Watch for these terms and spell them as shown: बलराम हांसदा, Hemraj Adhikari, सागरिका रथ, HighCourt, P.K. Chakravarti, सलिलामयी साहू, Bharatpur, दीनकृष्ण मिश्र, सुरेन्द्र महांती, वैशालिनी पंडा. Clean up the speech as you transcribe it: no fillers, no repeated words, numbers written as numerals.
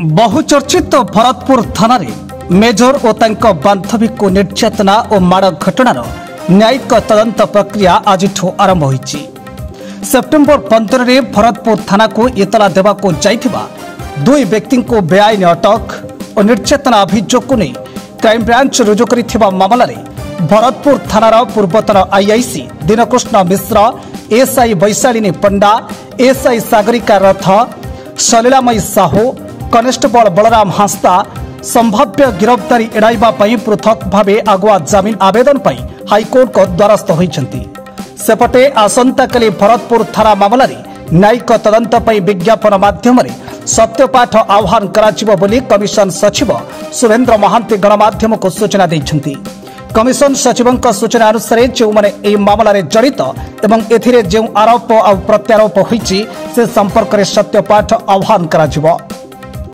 बहुचर्चित भरतपुर थाना रे मेजर और बांधवी को निर्यातना और माड़ घटनार न्यायिक तदंत प्रक्रिया आज आरंभ हो। सेप्टेम्बर 15 रे भरतपुर थाना को इतला देवा को जाइथिबा दुई व्यक्ति को बेआईन अटक और निर्यातना अभियोग को नहीं क्राइम ब्रांच रुजु करिथिबा मामला रे भरतपुर थानार पूर्वतन IIC दीनकृष्ण मिश्र, SI वैशालिनी पंडा, SI सागरिका रथ, सलिलामयी साहू, constable बलराम हांसदा संभाव्य गिरफ्तारी एड़ाइबा पृथक भावे आगुआ जमीन आवेदन पर हाईकोर्ट द्वारस्थ होइछन्ति। सेपटे आसंता काली भरतपुर थाना मामला रे न्यायिक तदंत पर विज्ञापन माध्यम सत्यपाठ आह्वान कराजिबो बोली कमिशन सचिव सुरेन्द्र महांती गणमाध्यम को सूचना दैछन्ति। कमिशन सचिव सूचना अनुसार जो मामलें जड़ित एवं एथिरे जो आरोप और प्रत्यारोप होइछि से संपर्क में सत्यपाठ आह्वान कराजिबो।